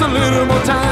a little more time.